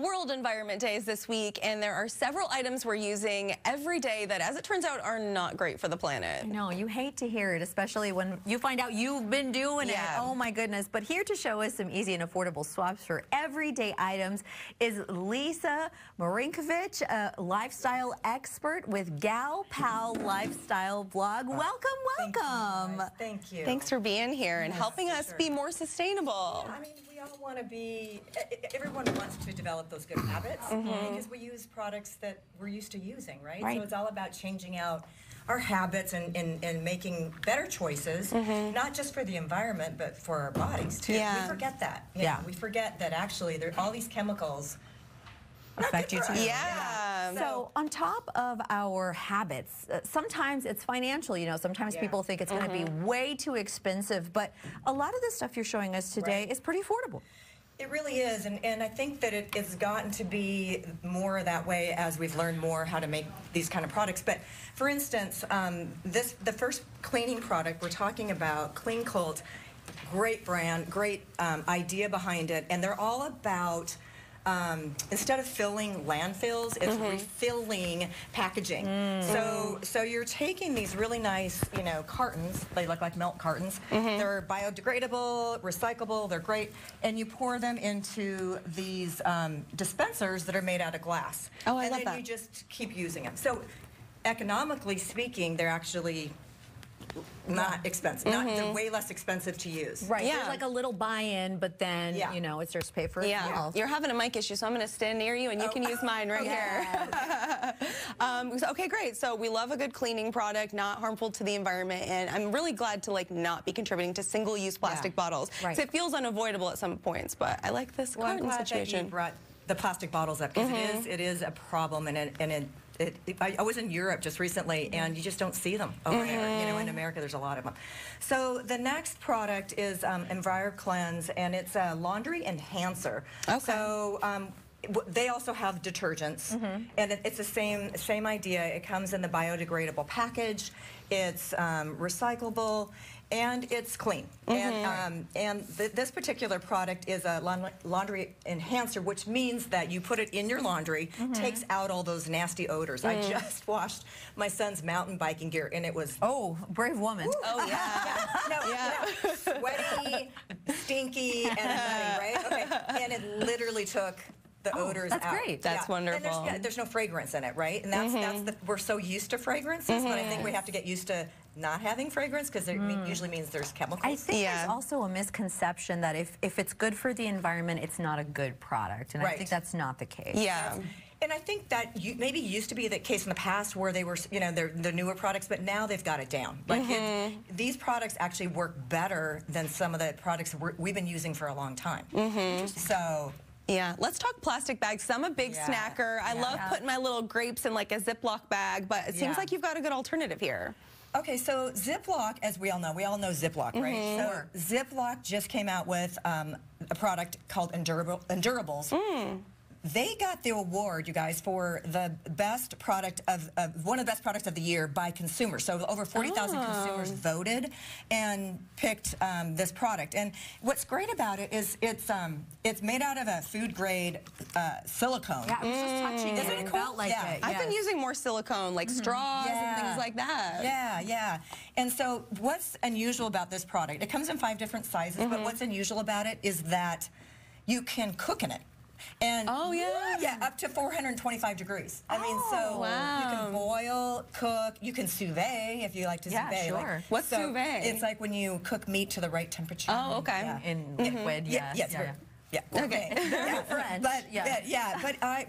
World Environment Day is this week, and there are several items we're using every day that, as it turns out, are not great for the planet. No, you hate to hear it, especially when you find out you've been doing it. Oh my goodness. But here to show us some easy and affordable swaps for everyday items is Lisa Marinkovich, a lifestyle expert with Gal Pal Lifestyle Blog. Welcome, welcome. Thank you. Thanks for being here and helping us be more sustainable. Yeah, I mean, we all want to be, everyone wants to develop those good habits because we use products that we're used to using, right? So it's all about changing out our habits and making better choices, not just for the environment, but for our bodies, too. Yeah. We forget that. Yeah. We forget that actually there are all these chemicals affect you too. Yeah. So on top of our habits, sometimes it's financial, you know, sometimes people think it's going to be way too expensive, but a lot of the stuff you're showing us today is pretty affordable. It really is, and I think that it's gotten to be more that way as we've learned more how to make these kind of products. But for instance, the first cleaning product we're talking about, Clean Cult, great brand, great idea behind it, and they're all about instead of filling landfills, it's refilling packaging. So you're taking these really nice, you know, cartons. They look like milk cartons. They're biodegradable, recyclable. They're great, and you pour them into these dispensers that are made out of glass. Oh, I love that. And then you just keep using them. So, economically speaking, they're actually not expensive, not way less expensive to use. Right, yeah. There's like a little buy-in, but then, you know, it's yours to pay for it. Yeah, you're having a mic issue, so I'm going to stand near you and you can use mine right here. Okay, great. So we love a good cleaning product, not harmful to the environment, and I'm really glad to like not be contributing to single-use plastic bottles. Right. So it feels unavoidable at some points, but I like this carton situation. You brought the plastic bottles up because it is a problem, and I was in Europe just recently, and you just don't see them over there. You know, in America, there's a lot of them. So the next product is Enviro Cleanse, and it's a laundry enhancer. Okay. So they also have detergents, and it's the same idea. It comes in the biodegradable package. It's recyclable, and it's clean. And this particular product is a laundry enhancer, which means that you put it in your laundry, takes out all those nasty odors. I just washed my son's mountain biking gear, and it was brave woman. Woo. Oh yeah, no, sweaty, stinky, and muddy, right? Okay, and it literally took the odors out. That's great. That's wonderful. And there's no fragrance in it, right? And that's we're so used to fragrances, but I think we have to get used to not having fragrance because it usually means there's chemicals. I think there's also a misconception that if it's good for the environment, it's not a good product, and I think that's not the case. Yeah. And I think that maybe used to be the case in the past where they were, you know, the newer products, but now they've got it down. Like these products actually work better than some of the products we've been using for a long time. So. Yeah, let's talk plastic bags. I'm a big snacker. I love putting my little grapes in like a Ziploc bag, but it seems like you've got a good alternative here. Okay, so Ziploc, as we all know Ziploc, right? So Ziploc just came out with a product called Endurables. They got the award, you guys, for the best product of one of the best products of the year by consumers. So over 40,000 consumers voted and picked this product. And what's great about it is it's made out of a food grade silicone. Yeah, I was just touching it. Isn't it cool? Felt like it. I've been using more silicone, like straws and things like that. Yeah, yeah. And so what's unusual about this product? It comes in 5 different sizes, but what's unusual about it is that you can cook in it. And up to 425 degrees. I mean, so you can boil, cook, you can sous vide if you like to sous vide. Sure. Like, what's sous vide? It's like when you cook meat to the right temperature. Oh, okay. Yeah. In liquid, But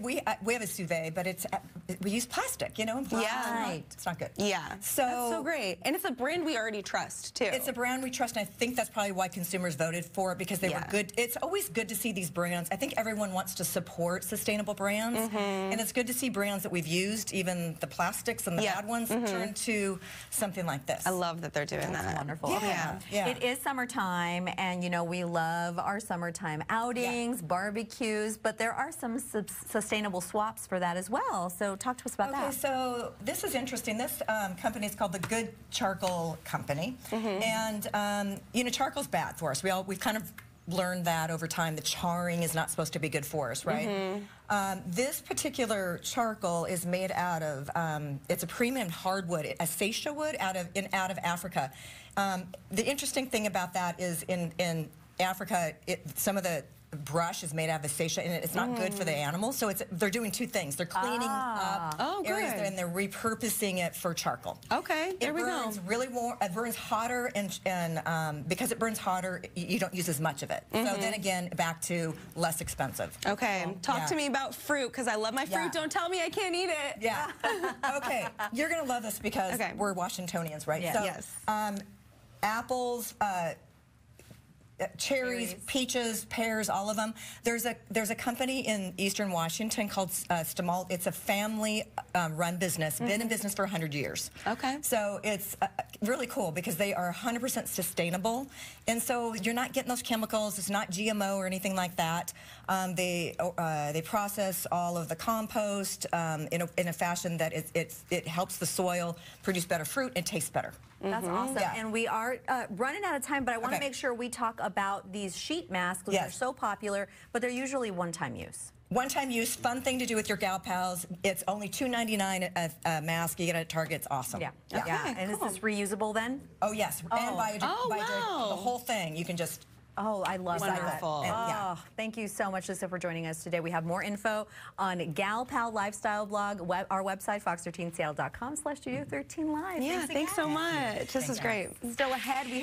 we have a sous vide, but we use plastic, you know. And it's not good. Yeah. So that's so great, and it's a brand we already trust too. It's a brand we trust, and I think that's probably why consumers voted for it because they were good. It's always good to see these brands. I think everyone wants to support sustainable brands, and it's good to see brands that we've used, even the plastics and the bad ones, turn to something like this. I love that they're doing that. That's wonderful. Yeah. Yeah. It is summertime, and you know we love our summertime out. Barbecues, but there are some sustainable swaps for that as well. So talk to us about that. Okay, so this is interesting. This company is called the Good Charcoal Company, and you know, charcoal's bad for us. We've kind of learned that over time. The charring is not supposed to be good for us, right? Mm-hmm. This particular charcoal is made out of, it's a premium hardwood, acacia wood out of Africa. The interesting thing about that is in Africa, some of the brush is made out of acacia, and it's not good for the animals. So it's, they're doing two things. They're cleaning up areas and they're repurposing it for charcoal. Okay, there we go. It burns really warm, it burns hotter, and because it burns hotter, you don't use as much of it. Mm-hmm. So then again, back to less expensive. Okay, talk to me about fruit, because I love my fruit. Don't tell me I can't eat it. Yeah, okay, you're gonna love this because we're Washingtonians, right? Yes. So, apples, cherries, peaches, pears, all of them. There's a company in Eastern Washington called Stemilt. It's a family-run business, been in business for 100 years. Okay. So it's really cool because they are 100% sustainable, and so you're not getting those chemicals. It's not GMO or anything like that. They process all of the compost in a fashion that it helps the soil produce better fruit and taste better. That's awesome. Yeah. And we are running out of time, but I want to make sure we talk about these sheet masks, which are so popular, but they're usually one-time use. One-time use, fun thing to do with your gal pals. It's only $2.99 a mask. You get it at Target. It's awesome. Yeah. Okay, and cool. Is this reusable then? Oh, yes. Oh. And wow. The whole thing. You can just... Oh, I love that. And, oh, thank you so much, Lisa, for joining us today. We have more info on Gal Pal Lifestyle Blog, our website, fox13seattle.com/studio13live. Yeah, thanks so much. This is great. Still ahead, we have